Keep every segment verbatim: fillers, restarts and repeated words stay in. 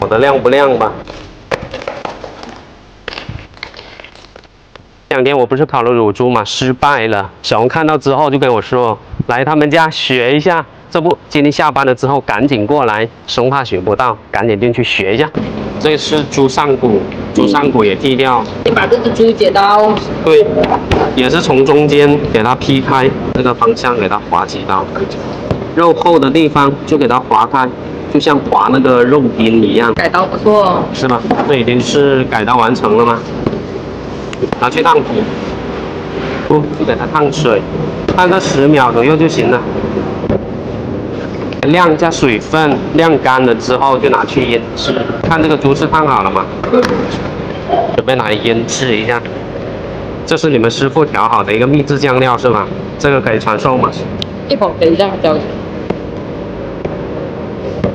火的亮不亮吧。这两天我不是烤了乳猪嘛，失败了。小红看到之后就跟我说：“来他们家学一下。”这不，今天下班了之后赶紧过来，生怕学不到，赶紧进去学一下。这是猪上骨，猪上骨也剃掉。你把这只猪剪刀。对，也是从中间给它劈开，那个方向给它划几刀，肉厚的地方就给它划开，就像划那个肉丁一样。改刀不错哦。是吗？这已经是改刀完成了吗？拿去烫土，不、哦，就给它烫水，烫个十秒左右就行了。 晾一下水分，晾干了之后就拿去腌制。看这个猪是烫好了吗？准备来腌制一下。这是你们师傅调好的一个秘制酱料是吗？这个可以传授吗？一会儿等一下教你。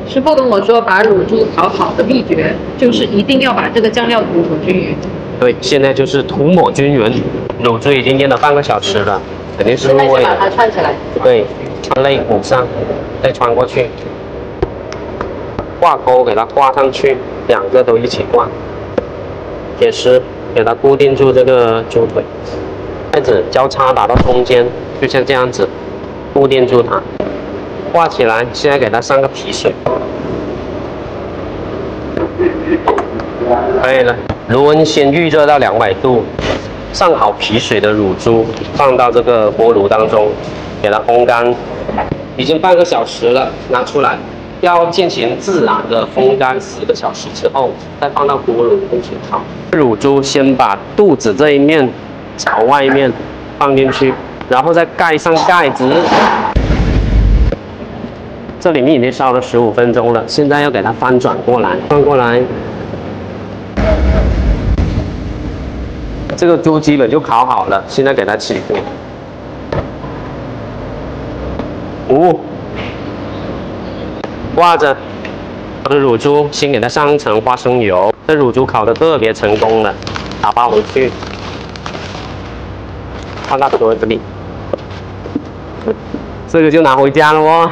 师傅跟我说，把乳猪烤好的秘诀就是一定要把这个酱料涂抹均匀。对，现在就是涂抹均匀。乳猪已经腌了半个小时了，肯定是入味了。把它串起来。对，串肋骨上。 再穿过去，挂钩给它挂上去，两个都一起挂，铁丝给它固定住这个猪腿，筷子交叉打到中间，就像这样子固定住它，挂起来。现在给它上个皮水，可以了。炉温先预热到两百度，上好皮水的乳猪放到这个锅炉当中，给它烘干。 已经半个小时了，拿出来，要进行自然的风干四个小时之后，再放到锅炉中去烤。乳猪先把肚子这一面朝外面放进去，然后再盖上盖子。这里面已经烧了十五分钟了，现在要给它翻转过来，翻过来。这个猪基本就烤好了，现在给它起锅。 哦，挂着我的乳猪，先给它上一层花生油。这乳猪烤的特别成功了，打包回去，放到盒子里。这个就拿回家了哦。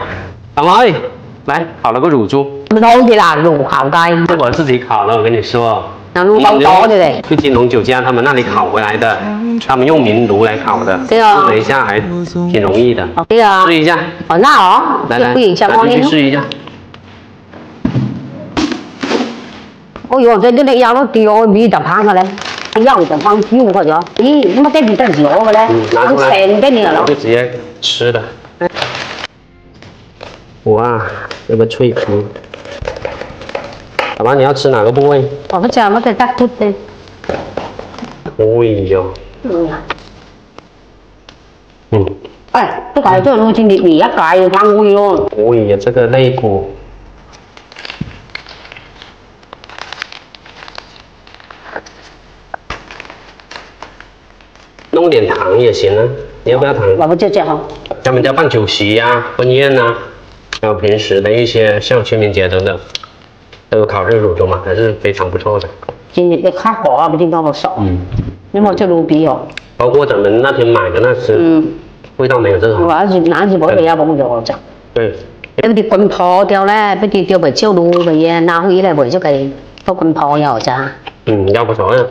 老妹，来烤了个乳猪。不是好似啦，卤烤雞。是我自己烤的，我跟你说。那卤包多的嘞。去金龙酒家他们那里烤回来的。 他们用明炉来烤的，试了一下还挺容易的。对啊，试一下。好辣哦！来来，咱去试一下。哦呦，这这这鸭肉掉，米就胖了嘞，鸭就放久个着。咦，怎么这边都焦个嘞？拿出来，我就直接吃的。哇，这么脆皮。老妈，你要吃哪个部位？我不吃，我吃大肚的。哎呦！ 嗯，嗯，哎，这搞这路径的，你要改也蛮贵哦。我也这个肋骨，弄点糖也行啊，你要不要糖？我们就这样。他们家办酒席呀、啊、婚宴呐、啊，还有平时的一些像清明节等等，这个烤肉乳猪嘛，还是非常不错的。今天开火啊，不定那么少。嗯。 那么就卤皮哦，包括咱们那天买的那只，嗯，味道没有这个好。我是拿起包皮啊，帮我做。对，那啲滾泡掉咧，不啲掉咪焦卤咪嘢，拿回來咪就係都滾泡又咋。嗯，又不錯啊。